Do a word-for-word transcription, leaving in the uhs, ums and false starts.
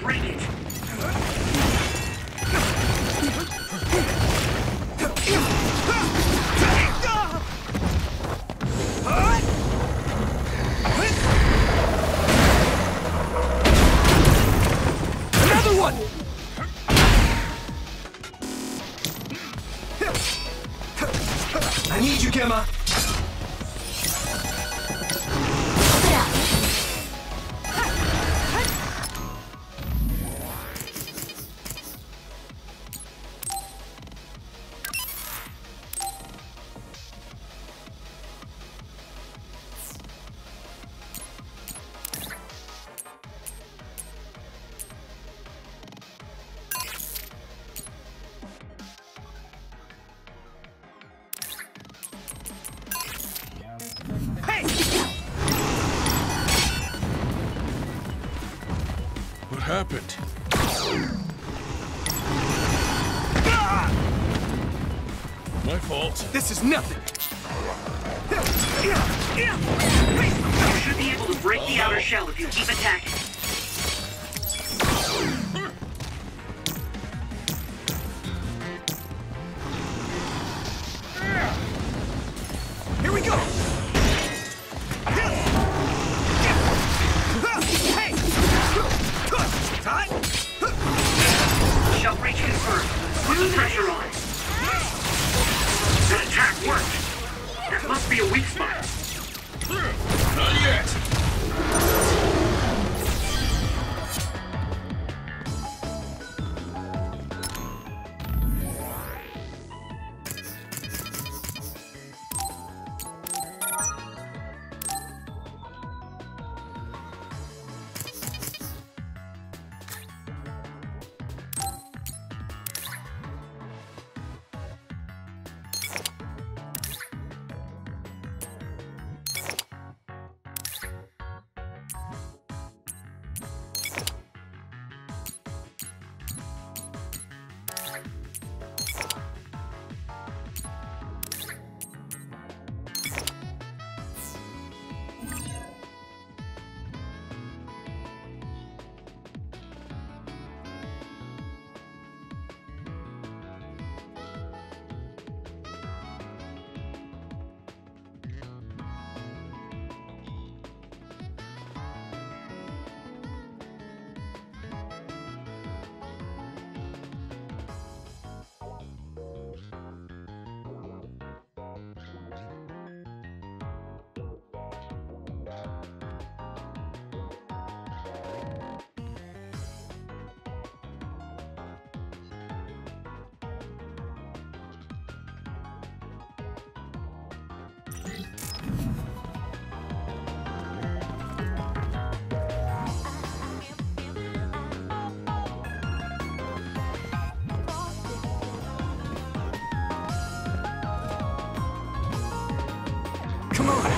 Bring it! Another one! I need you, Gemma! Happened. My fault. This is nothing. You should be able to break the outer shell if you keep attacking. Here we go. Shell breach confirmed. Put the pressure on. That attack worked. There must be a weak spot. Not yet. Come on!